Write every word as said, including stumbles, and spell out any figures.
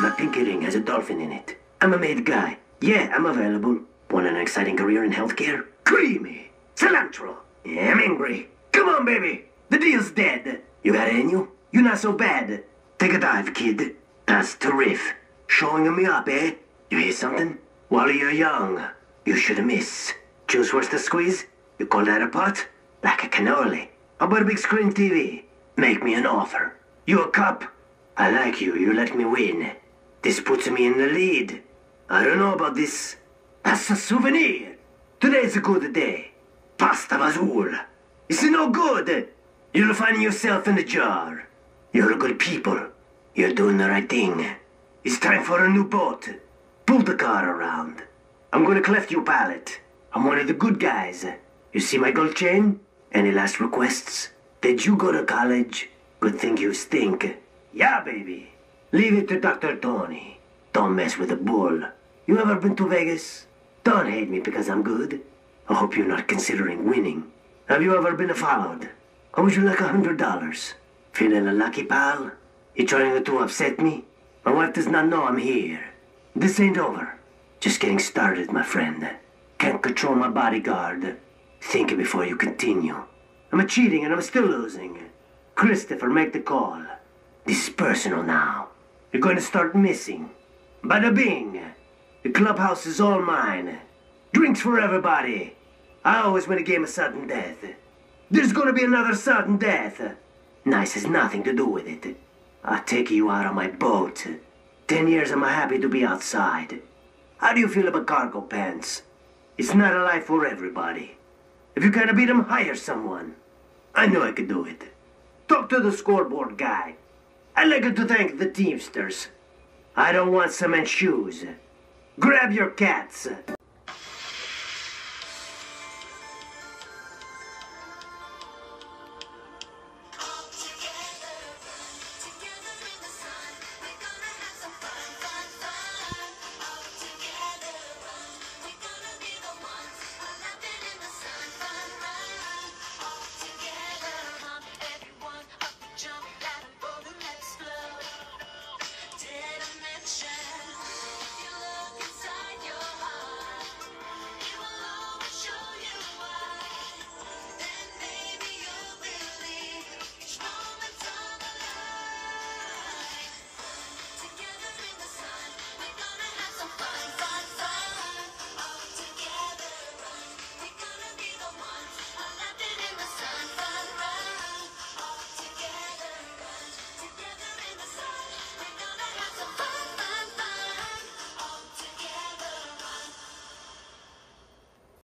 My pinky ring has a dolphin in it. I'm a made guy. Yeah, I'm available. Want an exciting career in healthcare? Creamy. Cilantro. Yeah, I'm angry. Come on, baby. The deal's dead. You got it in you? You're not so bad. Take a dive, kid. That's terrific. Showing me up, eh? You hear something? While you're young, you should miss. Juice worth the squeeze? You call that a pot? Like a cannoli. How about a big screen T V? Make me an offer. You a cop? I like you. You let me win. This puts me in the lead. I don't know about this. That's a souvenir. Today's a good day. Pasta Vazul. It's no good. You'll find yourself in the jar. You're a good people. You're doing the right thing. It's time for a new boat. Pull the car around. I'm gonna cleft your palate. I'm one of the good guys. You see my gold chain? Any last requests? Did you go to college? Good thing you stink. Yeah, baby. Leave it to Doctor Toni. Don't mess with a bull. You ever been to Vegas? Don't hate me because I'm good. I hope you're not considering winning. Have you ever been followed? How would you like a hundred dollars? Feeling a lucky, pal? You trying to upset me? My wife does not know I'm here. This ain't over. Just getting started, my friend. Can't control my bodyguard. Think before you continue. I'm cheating and I'm still losing. Christopher, make the call. This is personal now. You're going to start missing. Bada bing! The clubhouse is all mine. Drinks for everybody. I always win a game of sudden death. There's gonna be another sudden death. Nice has nothing to do with it. I'll take you out on my boat. Ten years I'm happy to be outside. How do you feel about cargo pants? It's not a life for everybody. If you can't beat them, hire someone. I know I could do it. Talk to the scoreboard guy. I'd like to thank the Teamsters. I don't want cement shoes. Grab your cats.